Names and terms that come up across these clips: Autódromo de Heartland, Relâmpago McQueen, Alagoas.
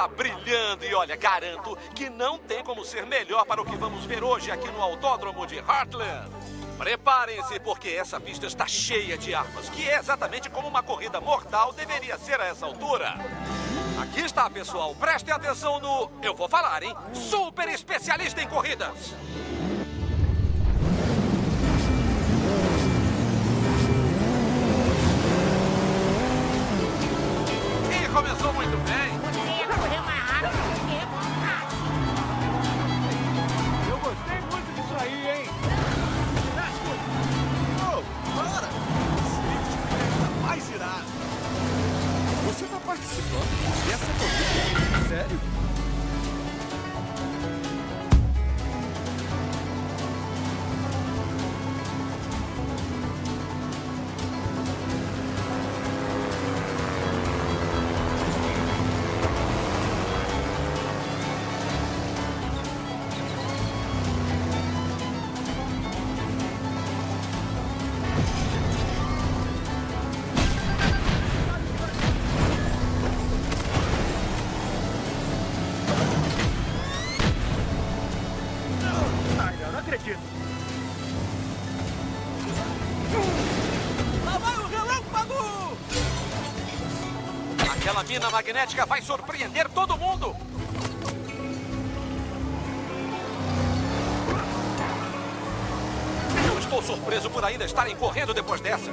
está brilhando e, olha, garanto que não tem como ser melhor para o que vamos ver hoje aqui no Autódromo de Heartland. Preparem-se, porque essa pista está cheia de armas, que é exatamente como uma corrida mortal deveria ser a essa altura. Aqui está, pessoal. Prestem atenção no... eu vou falar, hein? Super especialista em corridas! E começou muito bem. Você correu mais rápido do que eu. Eu gostei muito disso aí, hein? Oh, para! Esse mais irado. Você tá participando dessa corrida? Sério? Lá vai o relâmpago! Aquela mina magnética vai surpreender todo mundo! Eu estou surpreso por ainda estarem correndo depois dessa.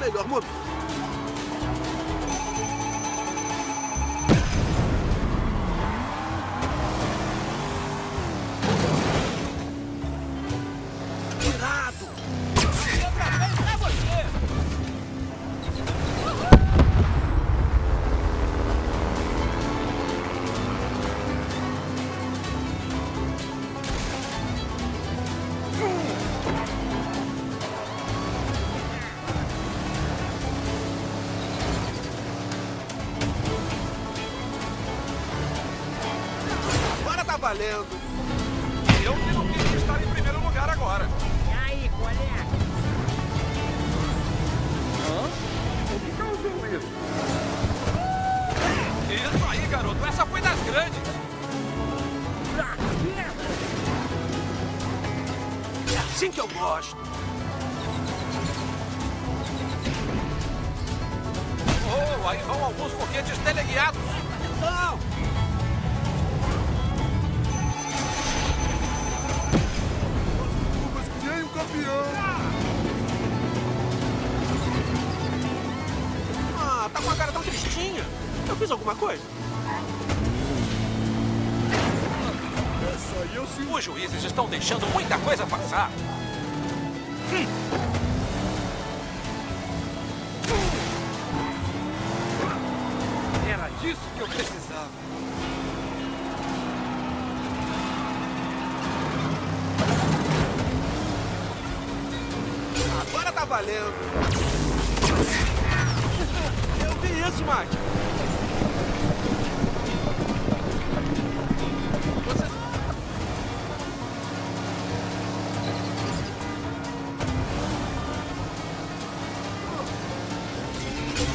Melhor momento. Irado! Eu gravei pra você! Valendo. Eu que não quero estar em primeiro lugar agora. E aí, colega? Hã? O que causou isso? Isso aí, garoto. Essa foi das grandes. É assim que eu gosto. Oh, aí vão alguns foguetes teleguiados. Não! Ah, tá com a cara tão tristinha. Eu fiz alguma coisa? Essa aí eu sim. Os juízes estão deixando muita coisa passar. Era disso que eu precisava. Agora tá valendo. Eu vi isso, Mike. Você...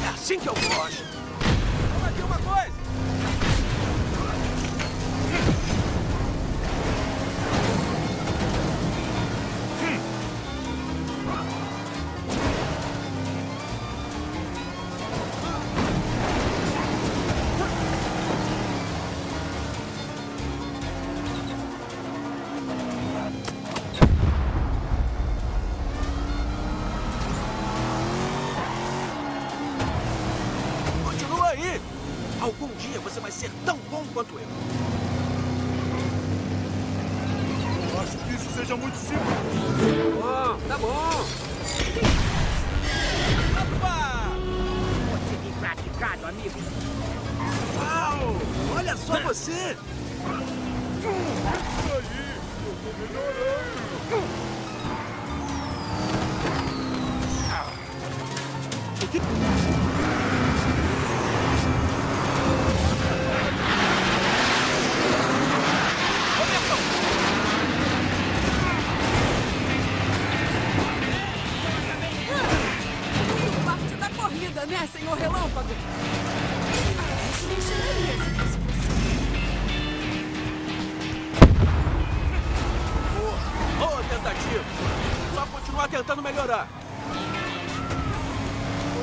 é assim que eu gosto. Vamos aqui uma coisa. Algum dia você vai ser tão bom quanto eu. Eu acho que isso seja muito simples. Bom, tá bom. Opa! Consegui praticado, amigo. Uau! Olha só você! Isso aí! Eu Né, senhor Relâmpago? Isso me enxergaria se fosse você. Boa tentativa! Só continuar tentando melhorar.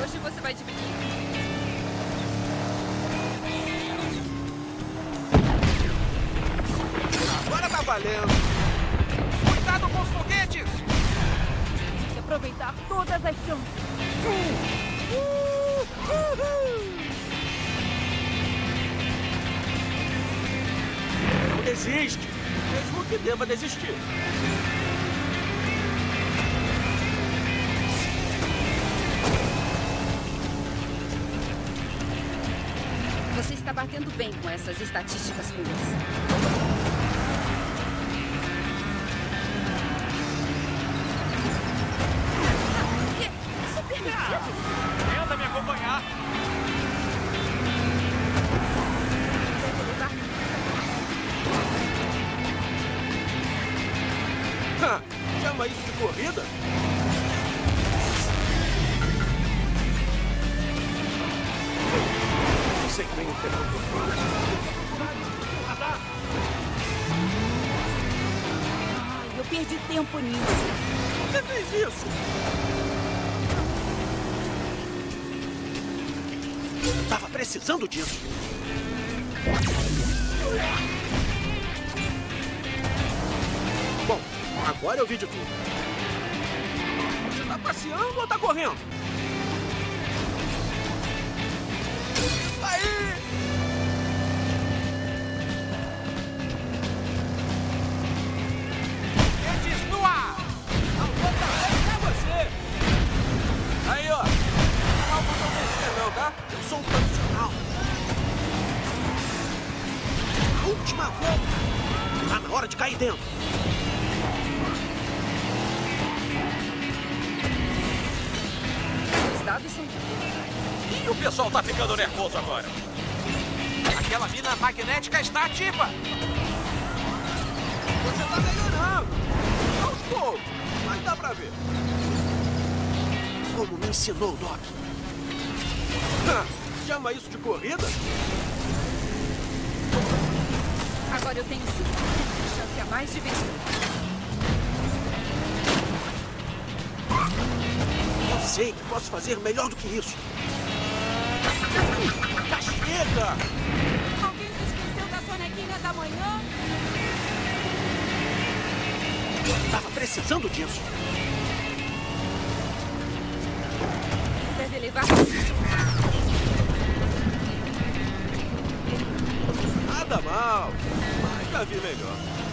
Hoje você vai de biquíni. Agora tá valendo! Cuidado com os foguetes! Tem que aproveitar todas as chances. Não desiste, mesmo que deva desistir. Você está batendo bem com essas estatísticas ruins. Chama isso de corrida? Não sei bem o que é eu perdi tempo nisso. Você fez isso? Tava precisando disso. Bom, agora eu vi de tudo. Você tá passeando ou tá correndo? Aí! Eles no ar! A outra é você! Aí, ó! Não vou convencer não, tá? Eu sou um profissional. A última volta! Tá na hora de cair dentro. E o pessoal tá ficando nervoso agora. Aquela mina magnética está ativa. Você tá melhorando. Aos poucos, mas dá pra ver. Como me ensinou o Doc. Chama isso de corrida? Agora eu tenho 5% de chance a mais de vencer. Sei que posso fazer melhor do que isso. Já chega! Alguém se esqueceu da sonequinha da manhã? Tava precisando disso. Deve levar. Nada mal, mas já vi melhor.